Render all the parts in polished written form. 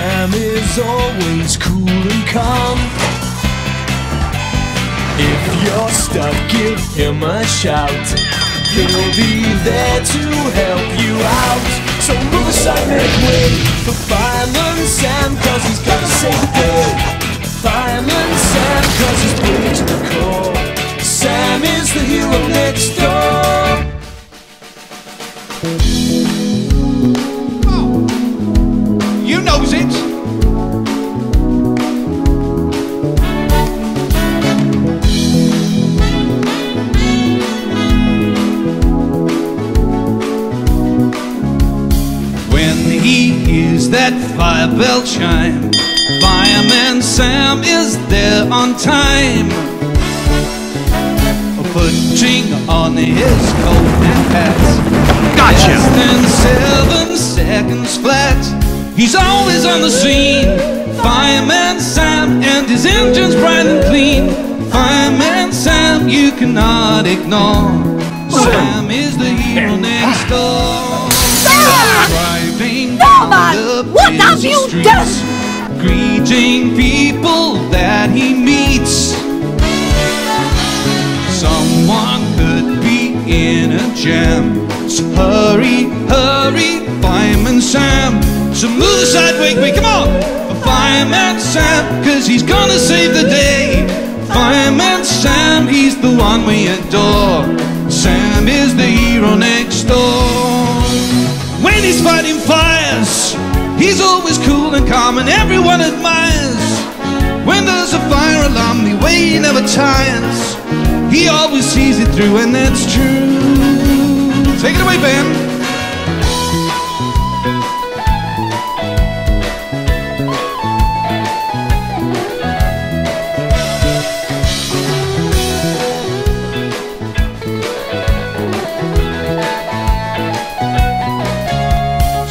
Sam is always cool and calm. If you're stuck, give him a shout. He'll be there to help you out. So move aside, make way for Fireman Sam, 'cause he's gonna save the day. Fireman Sam, 'cause he's brave to the core. Sam is the hero next door. You knows it. When he hears that fire bell chime, Fireman Sam is there on time, putting on his coat and hat. Gotcha. Less than 7 seconds flat. He's always on the scene, Fireman Sam, and his engine's bright and clean. Fireman Sam, you cannot ignore. Sam is the hero next door. Driving down the busy streets, greeting people that he meets. Someone could be in a jam, so hurry, hurry, Fireman Sam. So move aside, wake me, come on, Fireman Sam, 'cause he's gonna save the day. Fireman Sam, he's the one we adore. Sam is the hero next door. When he's fighting fires, he's always cool and calm and everyone admires. When there's a fire alarm, the way he never tires. He always sees it through, and that's true. Take it away, Ben.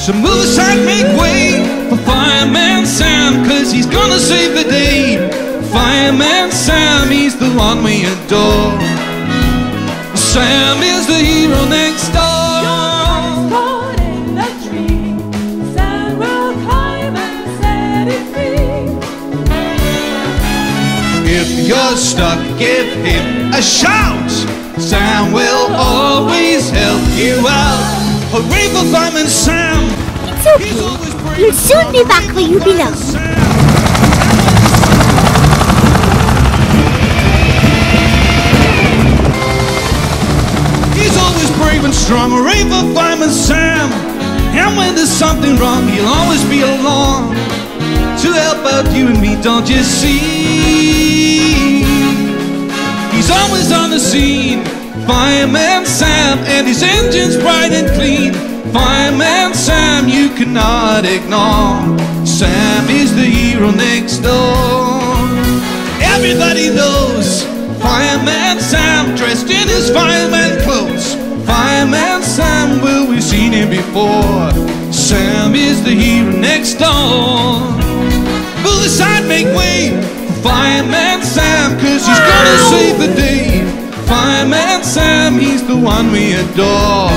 So move aside, make way for Fireman Sam, 'cause he's gonna save the day. Fireman Sam, he's the one we adore. Sam is the hero next door. You're caught in a tree. Sam will climb and set it free. If you're stuck, give him a shout. Sam will always help you out. Hooray for Fireman Sam! It's okay. You'll soon be back where you belong. He's always brave and strong. Hooray for Fireman Sam! And when there's something wrong, he'll always be along to help out you and me, don't you see? He's always on the scene, Fireman Sam, and his engine's bright and clean. Fireman Sam, you cannot ignore. Sam is the hero next door. Everybody knows Fireman Sam, dressed in his fireman clothes. Fireman Sam, well, we've seen him before. Sam is the hero next door. Move aside, make way for Fireman Sam, 'cause he's gonna save the day. Fireman Sam, he's the one we adore.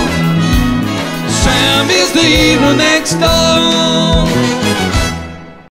Sam is the hero next door.